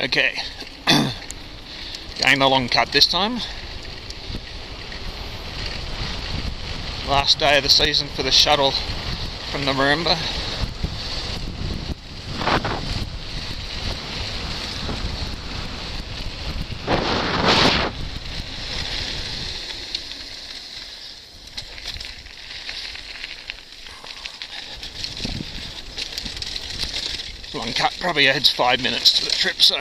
Okay, going the long cut this time. Last day of the season for the shuttle from the Mirimbah. Long cut probably adds 5 minutes to the trip, so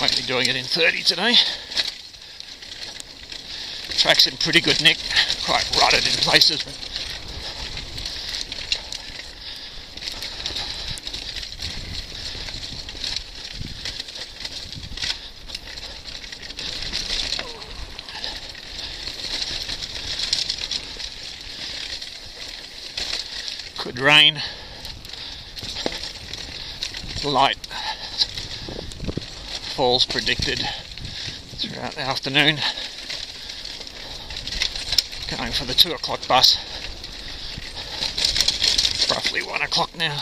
won't be doing it in 30 today. The track's in pretty good nick, quite rutted in places, but could rain. Light falls predicted throughout the afternoon. Going for the 2 o'clock bus. It's roughly 1 o'clock now.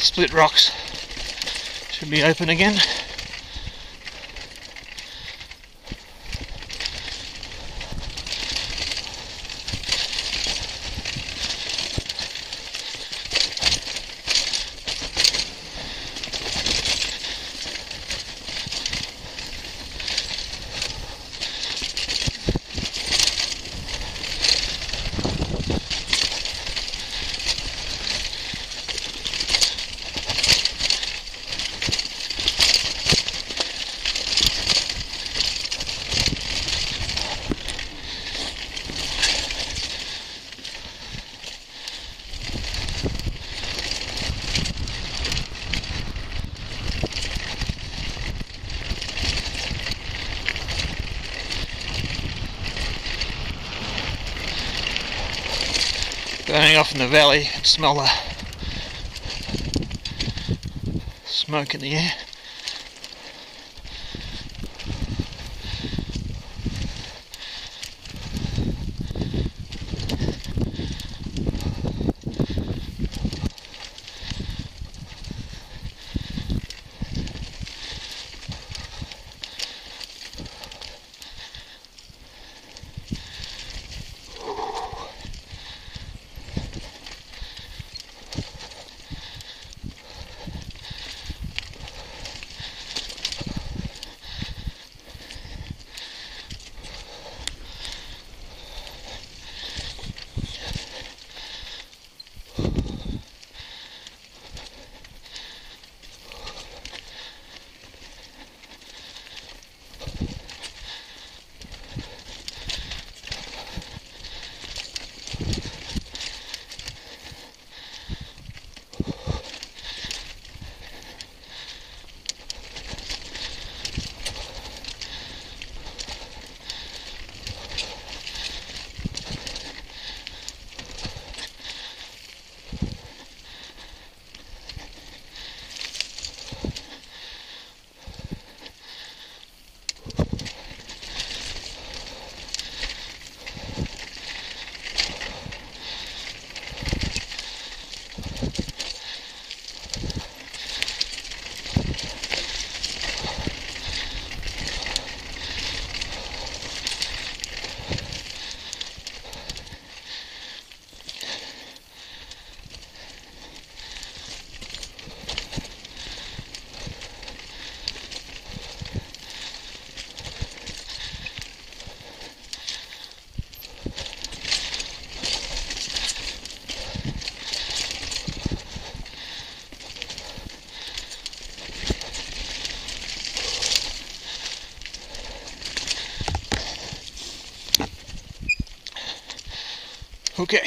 Split Rocks should be open again. Burning off in the valley, I can smell the smoke in the air. Okay.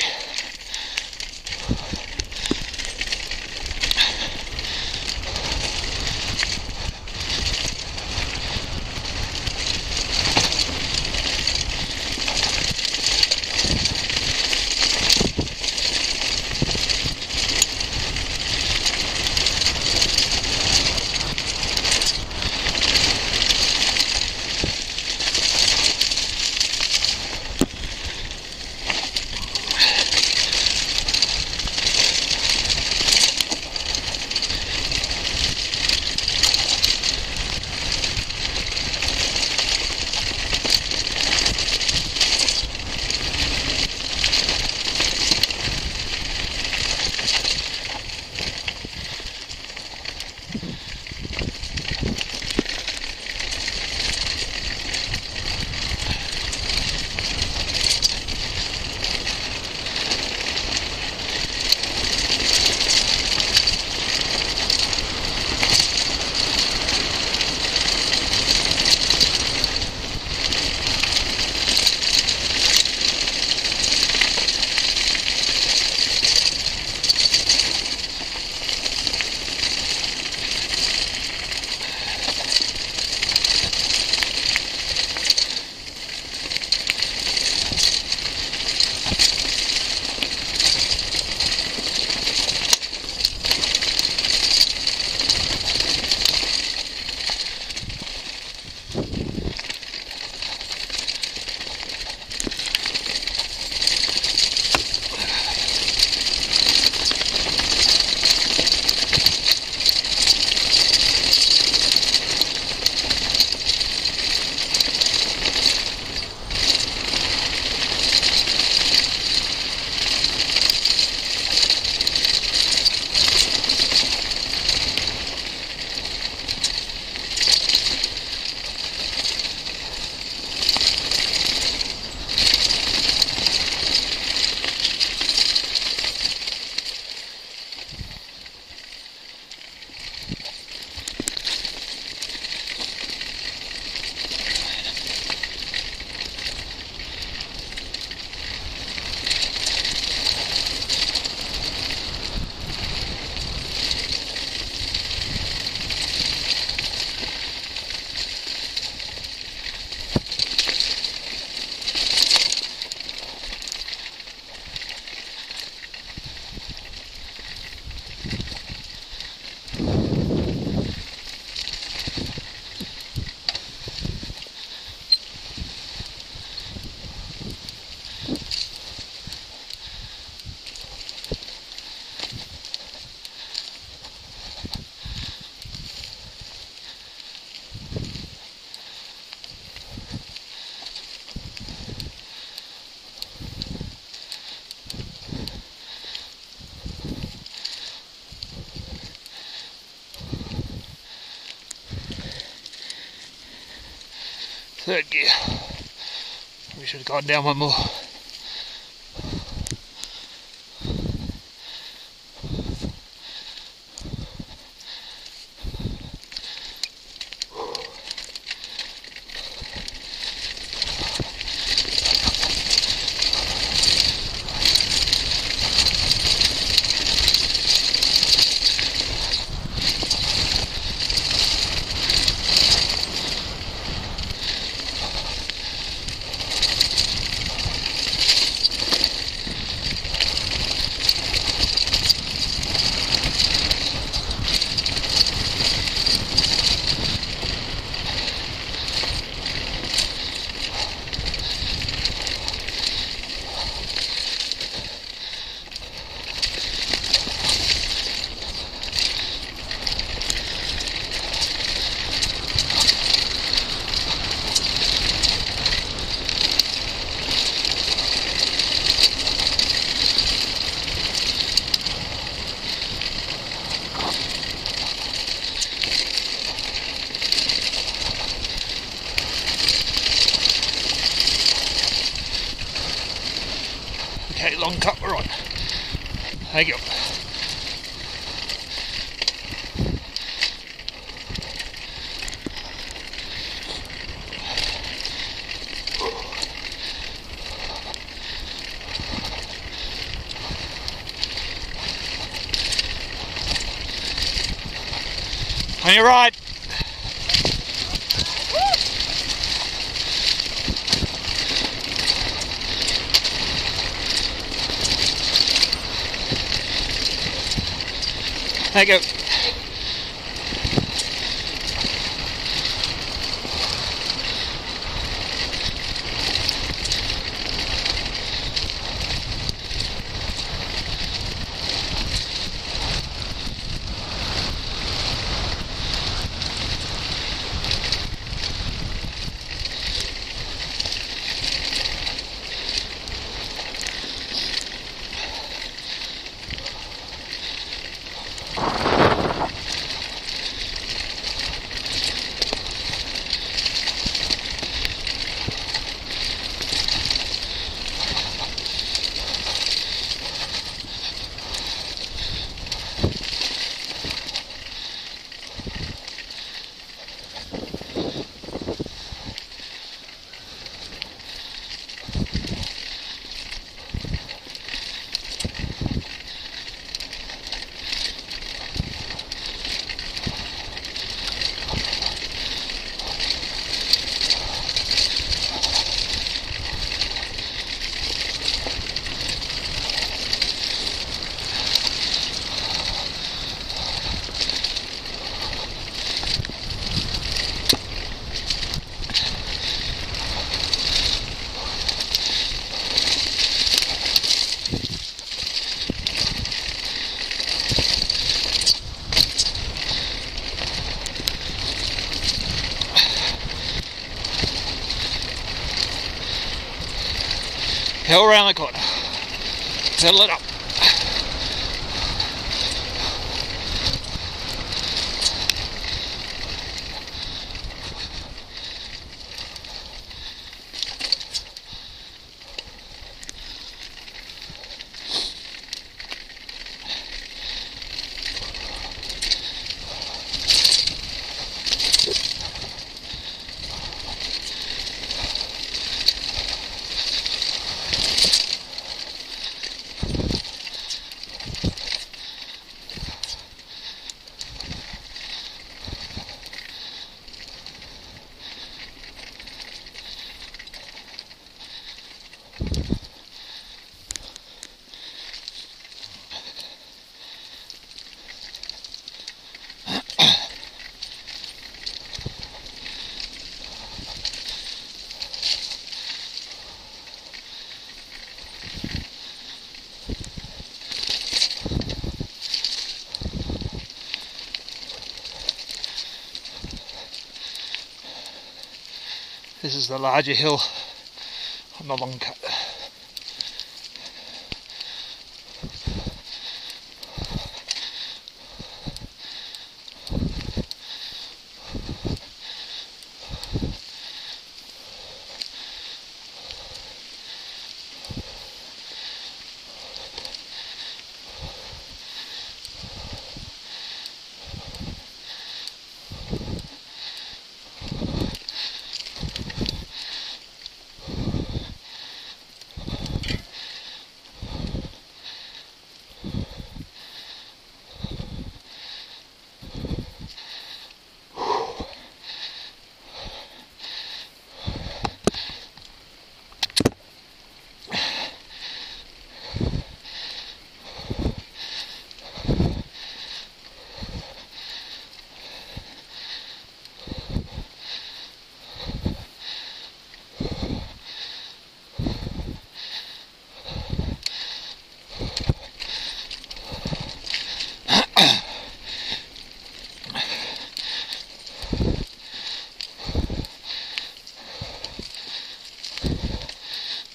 Third gear. We should have gone down one more. Long cut we're on. There you go. On your right. There you go. Go around the corner. Settle it up. This is the larger hill on the long cut.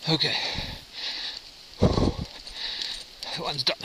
Okay, that one's done.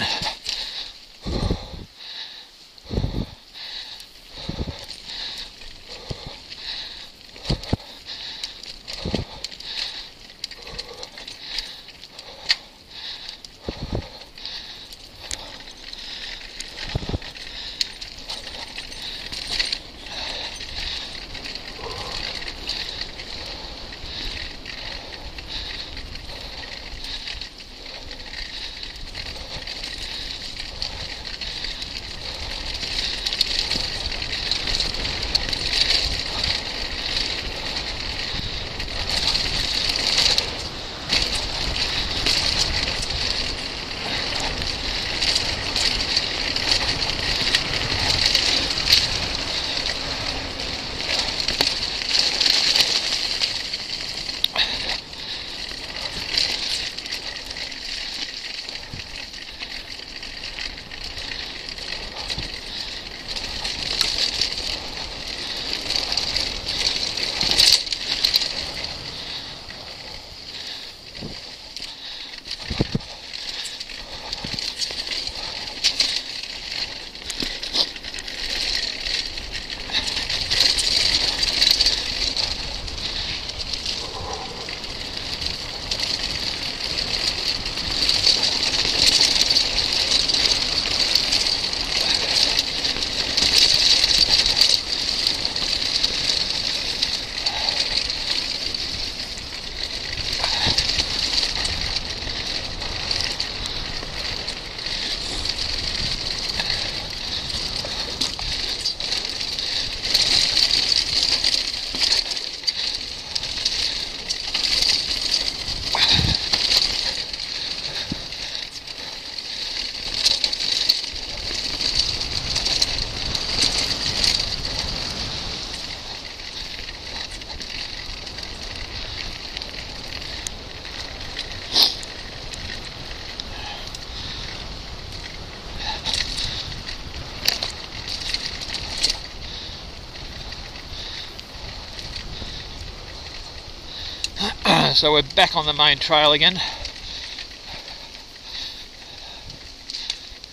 So we're back on the main trail again.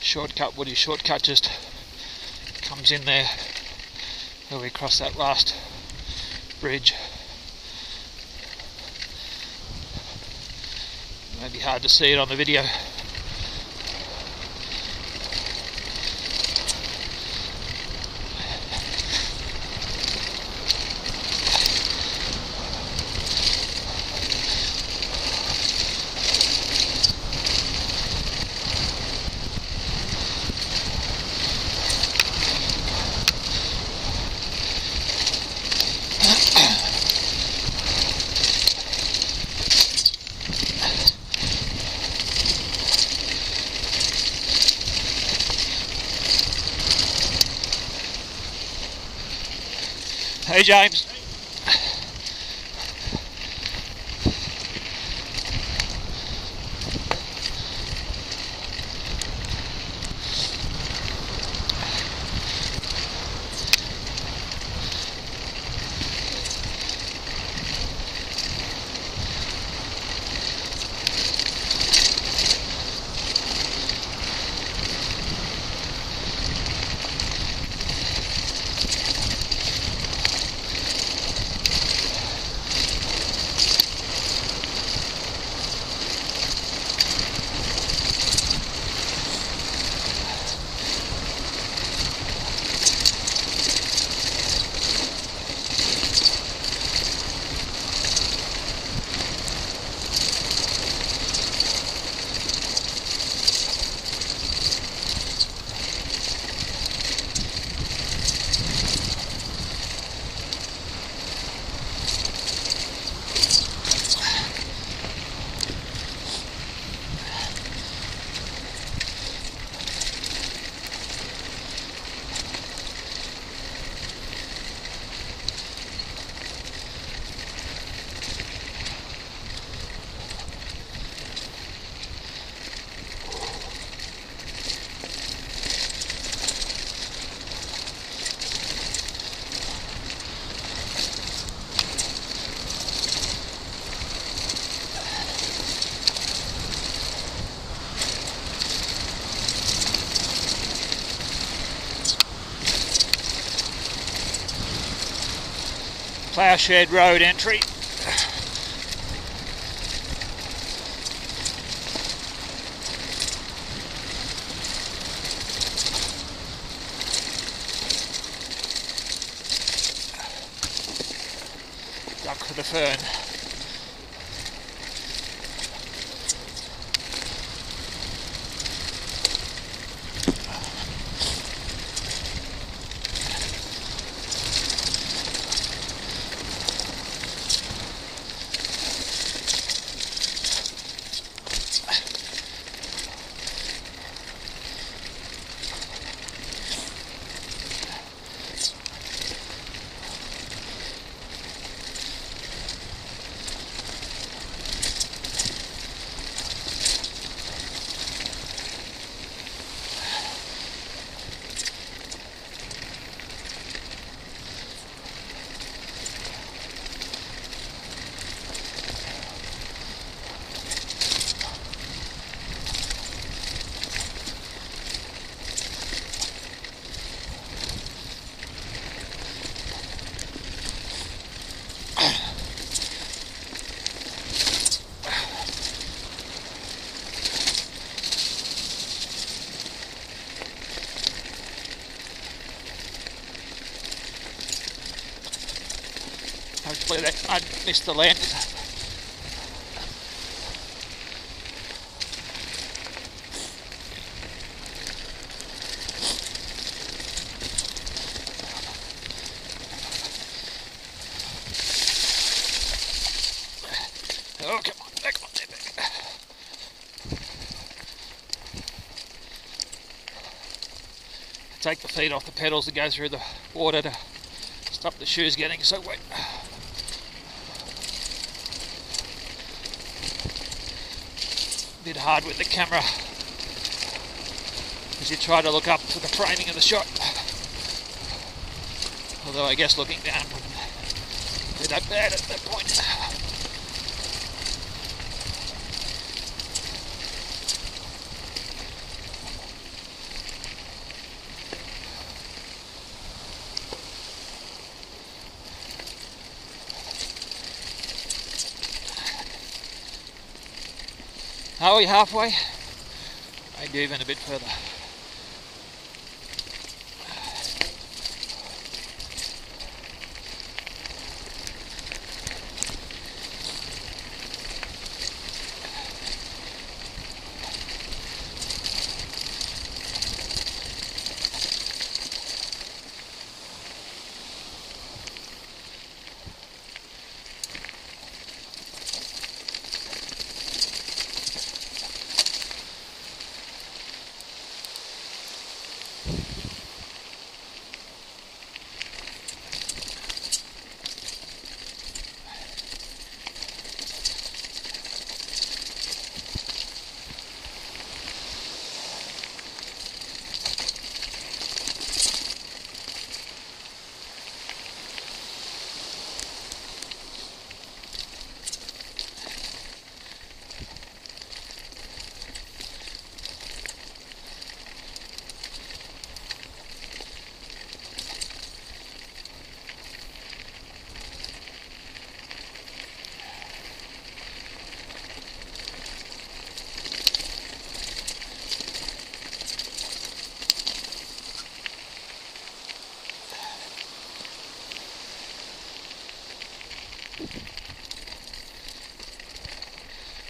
Shortcut, Woody shortcut just comes in there where we cross that last bridge. It may be hard to see it on the video. Hey James. Plowshed Road entry. Duck for the fern. Hopefully that I missed the land. Oh, come on, back on there, back. Take the feet off the pedals to go through the water to stop the shoes getting so wet. Bit hard with the camera as you try to look up for the framing of the shot, although I guess looking down wouldn't be that bad at that point. Are we halfway? Maybe even a bit further.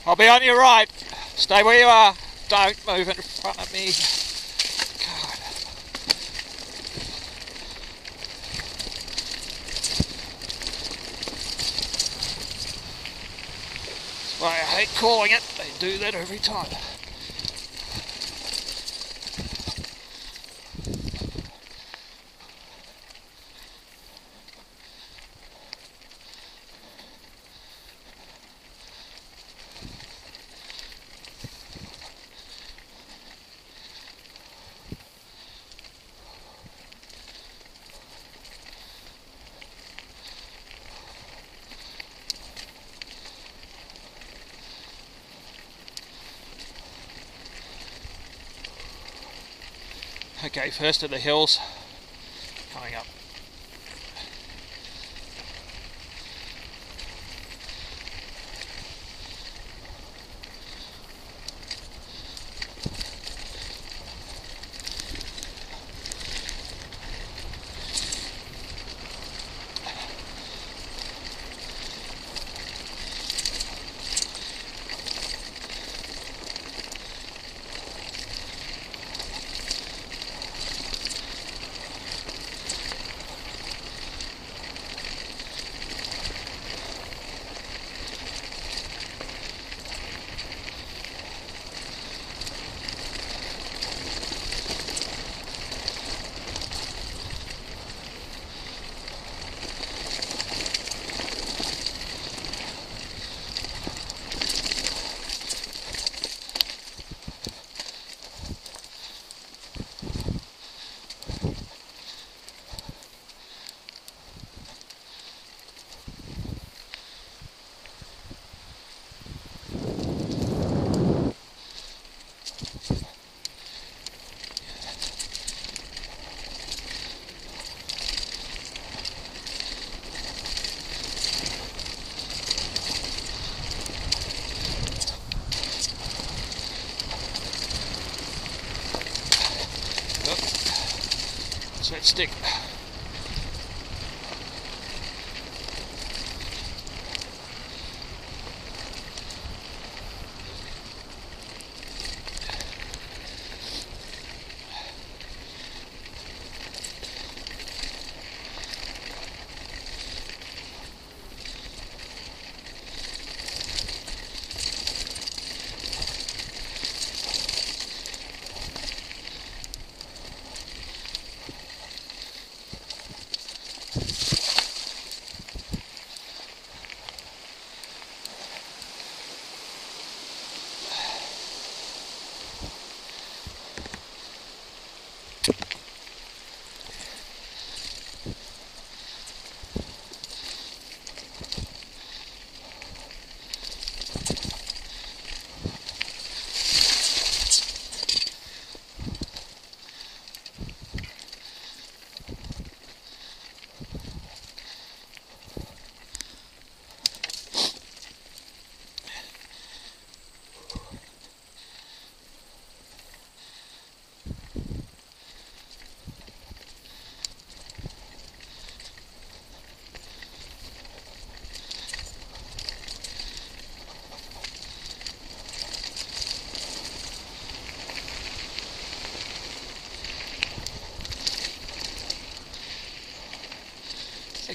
I'll be on your right. Stay where you are. Don't move in front of me. God. That's why I hate calling it. They do that every time. Okay, first of the hills coming up. That stick.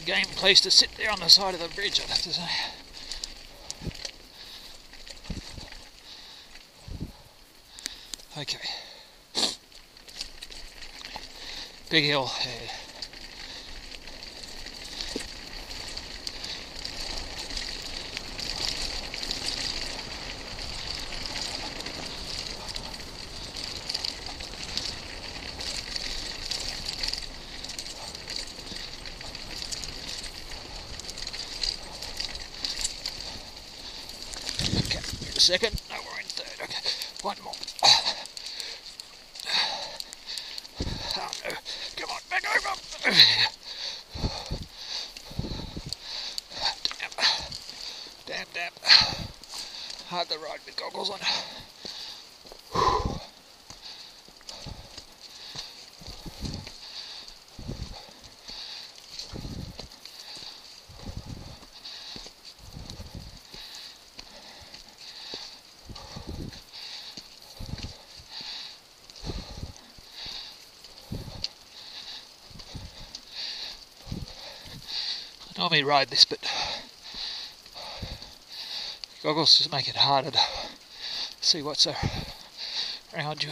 game place to sit there on the side of the bridge, I'd have to say. Okay. Big hill ahead. Okay, second. No, we're in third. Okay, one more. Hard to ride with goggles on. Whew. I normally ride this, but goggles just make it harder to see what's around you.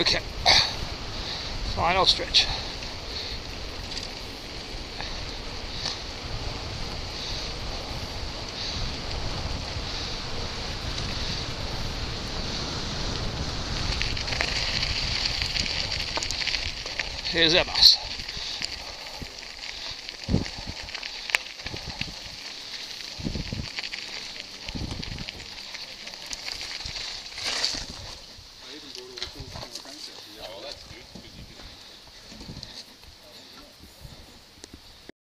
Okay, final stretch. Here's Emma's.